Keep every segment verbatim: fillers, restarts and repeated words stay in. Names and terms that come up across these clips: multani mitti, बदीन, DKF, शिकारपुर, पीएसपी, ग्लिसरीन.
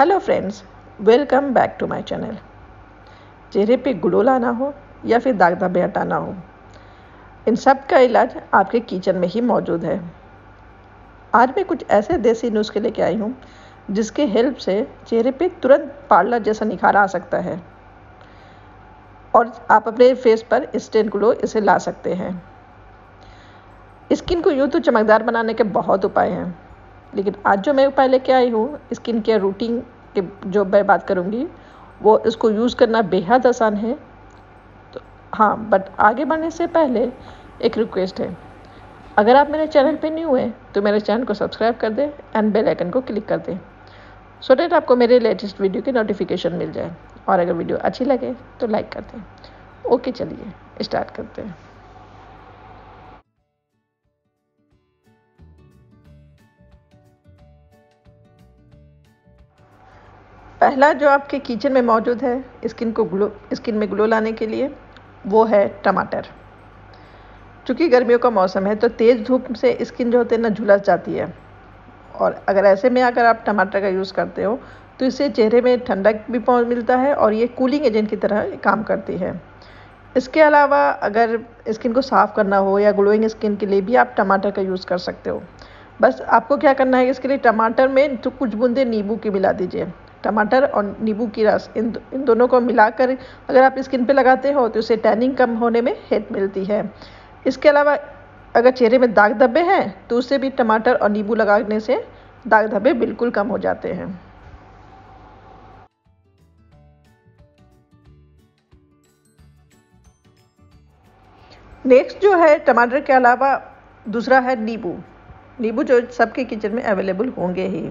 Hello friends, welcome back to my channel. चेहरे पे glow लाना हो या फिर दाग धब्बे हटाना हो, इन सब का इलाज आपके किचन में ही मौजूद है। आज मैं कुछ ऐसे देसी नुस्खे लेके आई हूँ जिसके हेल्प से चेहरे पे तुरंत पार्लर जैसा निखार आ सकता है और आप अपने फेस पर इंस्टेंट ग्लो इसे ला सकते हैं। स्किन को यूँ तो चमकदार बनाने के बहुत उपाय हैं, लेकिन आज जो मैं उपाय लेके आई हूँ स्किन केयर रूटीन के जो मैं बात करूँगी वो इसको यूज़ करना बेहद आसान है। तो हाँ, बट आगे बढ़ने से पहले एक रिक्वेस्ट है, अगर आप मेरे चैनल पे न्यू हैं तो मेरे चैनल को सब्सक्राइब कर दें एंड बेल आइकन को क्लिक कर दें सो डेट आपको मेरे लेटेस्ट वीडियो की नोटिफिकेशन मिल जाए, और अगर वीडियो अच्छी लगे तो लाइक कर दें। ओके, चलिए स्टार्ट करते हैं। पहला जो आपके किचन में मौजूद है स्किन को ग्लो स्किन में ग्लो लाने के लिए वो है टमाटर। चूँकि गर्मियों का मौसम है तो तेज़ धूप से स्किन जो होती है ना झुलस जाती है, और अगर ऐसे में अगर आप टमाटर का यूज़ करते हो तो इससे चेहरे में ठंडक भी मिलता है और ये कूलिंग एजेंट की तरह काम करती है। इसके अलावा अगर स्किन को साफ़ करना हो या ग्लोइंग स्किन के लिए भी आप टमाटर का यूज़ कर सकते हो। बस आपको क्या करना है, इसके लिए टमाटर में तो कुछ बूंदे नींबू की मिला दीजिए। टमाटर और नींबू की रस इन दो, इन दोनों को मिलाकर अगर आप स्किन पे लगाते हो तो उसे टैनिंग कम होने में हेल्प मिलती है। इसके अलावा अगर चेहरे में दाग धब्बे हैं तो उससे भी टमाटर और नींबू लगाने से दाग धब्बे बिल्कुल कम हो जाते हैं। नेक्स्ट जो है टमाटर के अलावा दूसरा है नींबू। नींबू जो सबके किचन में अवेलेबल होंगे ही,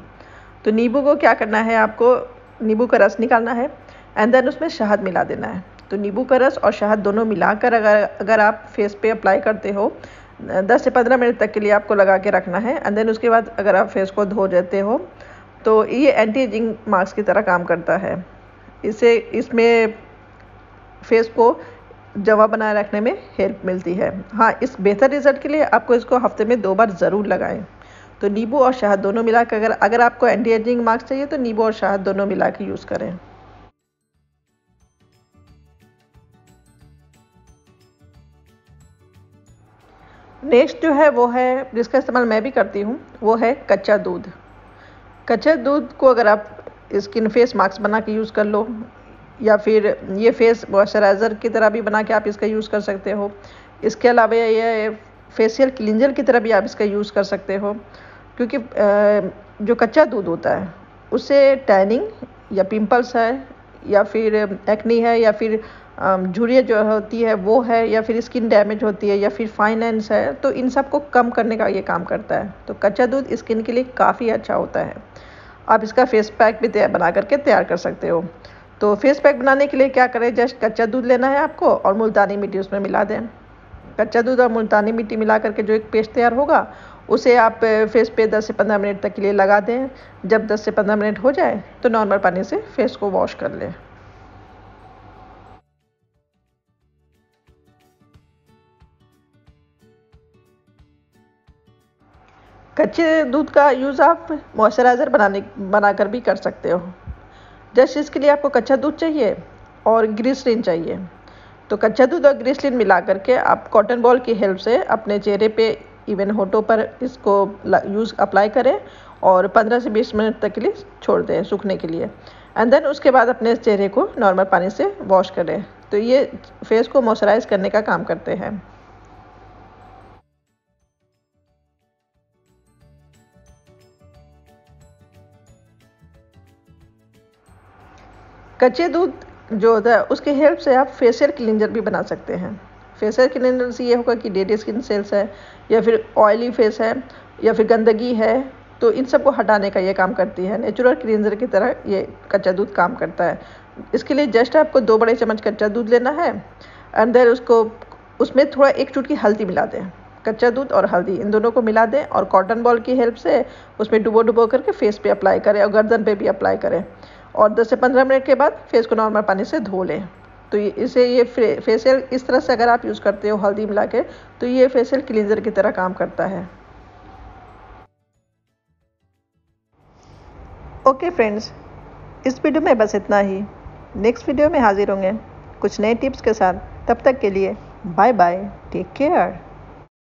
तो नींबू को क्या करना है, आपको नींबू का रस निकालना है एंड देन उसमें शहद मिला देना है। तो नींबू का रस और शहद दोनों मिलाकर अगर अगर आप फेस पे अप्लाई करते हो दस से पंद्रह मिनट तक के लिए आपको लगा के रखना है, एंड देन उसके बाद अगर आप फेस को धो देते हो तो ये एंटी एजिंग मास्क की तरह काम करता है। इसे इसमें फेस को जमा बनाए रखने में हेल्प मिलती है। हाँ, इस बेहतर रिजल्ट के लिए आपको इसको हफ्ते में दो बार ज़रूर लगाएँ। तो नींबू और शहद दोनों मिलाकर अगर अगर आपको एंटी एजिंग मास्क चाहिए तो नींबू और शहद दोनों मिलाकर यूज़ करें। नेक्स्ट जो है वो है, जिसका इस्तेमाल मैं भी करती हूँ, वो है कच्चा दूध। कच्चा दूध को अगर आप स्किन फेस मास्क बना के यूज़ कर लो या फिर ये फेस मॉइस्चराइज़र की तरह भी बना के आप इसका यूज़ कर सकते हो। इसके अलावा ये फेशियल क्लिंजर की तरह भी आप इसका यूज़ कर सकते हो, क्योंकि जो कच्चा दूध होता है उससे टैनिंग या पिंपल्स है या फिर एक्नी है या फिर झुर्रियाँ जो होती है वो है या फिर स्किन डैमेज होती है या फिर फाइन लाइंस है, तो इन सब को कम करने का ये काम करता है। तो कच्चा दूध स्किन के लिए काफ़ी अच्छा होता है। आप इसका फेस पैक भी तैयार बना करके तैयार कर सकते हो। तो फेस पैक बनाने के लिए क्या करें, जस्ट कच्चा दूध लेना है आपको और मुल्तानी मिट्टी उसमें मिला दें। कच्चा दूध और मुल्तानी मिट्टी मिला करके जो एक पेस्ट तैयार होगा उसे आप फेस पे दस से पंद्रह मिनट तक के लिए लगा दें। जब दस से पंद्रह मिनट हो जाए तो नॉर्मल पानी से फेस को वॉश कर लें। कच्चे दूध का यूज़ आप मॉइस्चराइज़र बनाने बनाकर भी कर सकते हो। जस्ट इसके लिए आपको कच्चा दूध चाहिए और ग्लिसरीन चाहिए। तो कच्चा दूध और ग्लिसरीन मिला करके आप कॉटन बॉल की हेल्प से अपने चेहरे पे इवन होठों पर इसको यूज़ अप्लाई करें और पंद्रह से बीस मिनट तक के लिए छोड़ दें सूखने के लिए, एंड देन उसके बाद अपने चेहरे को नॉर्मल पानी से वॉश करें। तो ये फेस को मॉइस्चराइज करने का काम करते हैं। कच्चे दूध जो होता है उसके हेल्प से आप फेशियल क्लिंजर भी बना सकते हैं। फेशियल क्लिंजर से ये होगा कि डेड स्किन सेल्स है या फिर ऑयली फेस है या फिर गंदगी है, तो इन सब को हटाने का ये काम करती है। नेचुरल क्लिंजर की तरह ये कच्चा दूध काम करता है। इसके लिए जस्ट आपको दो बड़े चम्मच कच्चा दूध लेना है, अंदर उसको उसमें थोड़ा एक चुटकी हल्दी मिला दें। कच्चा दूध और हल्दी इन दोनों को मिला दें और कॉटन बॉल की हेल्प से उसमें डुबो डुबो करके फेस पे अप्लाई करें और गर्दन पे भी अप्लाई करें, और दस से पंद्रह मिनट के बाद फेस को नॉर्मल पानी से धो लें। तो ये इसे ये फेशियल इस तरह से अगर आप यूज़ करते हो हल्दी मिला के, तो ये फेशियल क्लींजर की तरह काम करता है। ओके फ्रेंड्स, इस वीडियो में बस इतना ही। नेक्स्ट वीडियो में हाजिर होंगे कुछ नए टिप्स के साथ। तब तक के लिए बाय बाय, टेक केयर।